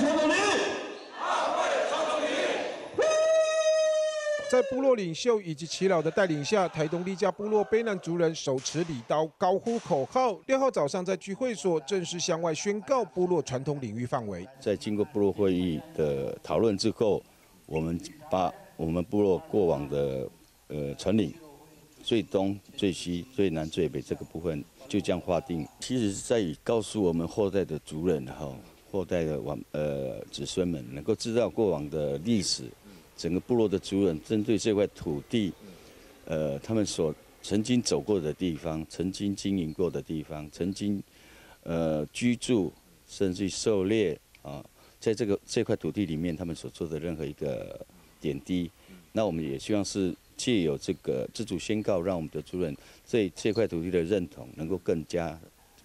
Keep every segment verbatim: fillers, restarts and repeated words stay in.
传统领域，捍卫传统领域。在部落领袖以及耆老的带领下，台东利嘉部落卑南族人手持礼刀，高呼口号。六号早上，在聚会所正式向外宣告部落传统领域范围。在经过部落会议的讨论之后，我们把我们部落过往的呃传领。 最东、最西、最南、最北这个部分就这样划定，其实是在于告诉我们后代的族人哈，后代的往呃子孙们能够知道过往的历史，整个部落的族人针对这块土地，呃，他们所曾经走过的地方，曾经经营过的地方，曾经呃居住，甚至狩猎啊，在这个这块土地里面，他们所做的任何一个点滴，那我们也希望是。 藉由这个自主宣告，让我们的族人对这块土地的认同能够更加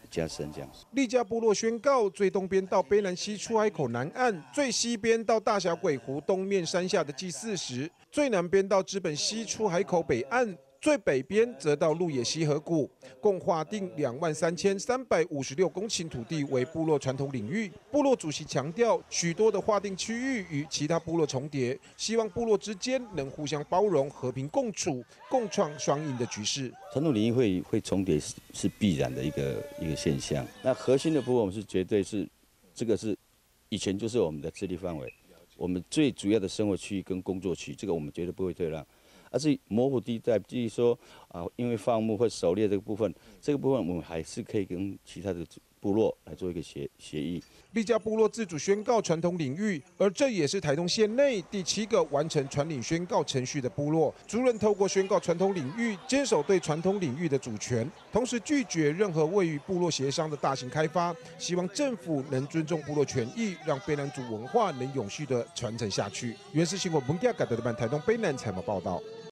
加深。这样，利嘉部落宣告，最东边到卑南溪出海口南岸，最西边到大峡鬼湖东面山下的祭祀时，最南边到知本溪出海口北岸，最北边则到鹿野溪河谷，共划定两万三千三百五十六公顷土地为部落传统领域。部落主席强调，许多的划定区域与其他部落重叠，希望部落之间能互相包容、和平共处、共创双赢的局势。传统领域会会重叠是是必然的一个一个现象。那核心的部分，我们是绝对是这个是以前就是我们的治理范围，我们最主要的生活区域跟工作区，这个我们绝对不会退让。 而是模糊地带，至于说啊，因为放牧或狩猎这个部分，这个部分我们还是可以跟其他的部落来做一个协协议。利嘉部落自主宣告传统领域，而这也是台东县内第七个完成传领宣告程序的部落。族人透过宣告传统领域，坚守对传统领域的主权，同时拒绝任何位于部落协商的大型开发，希望政府能尊重部落权益，让卑南族文化能永续的传承下去。原视新闻，蒙蒂亚卡德曼台东卑南采访报道。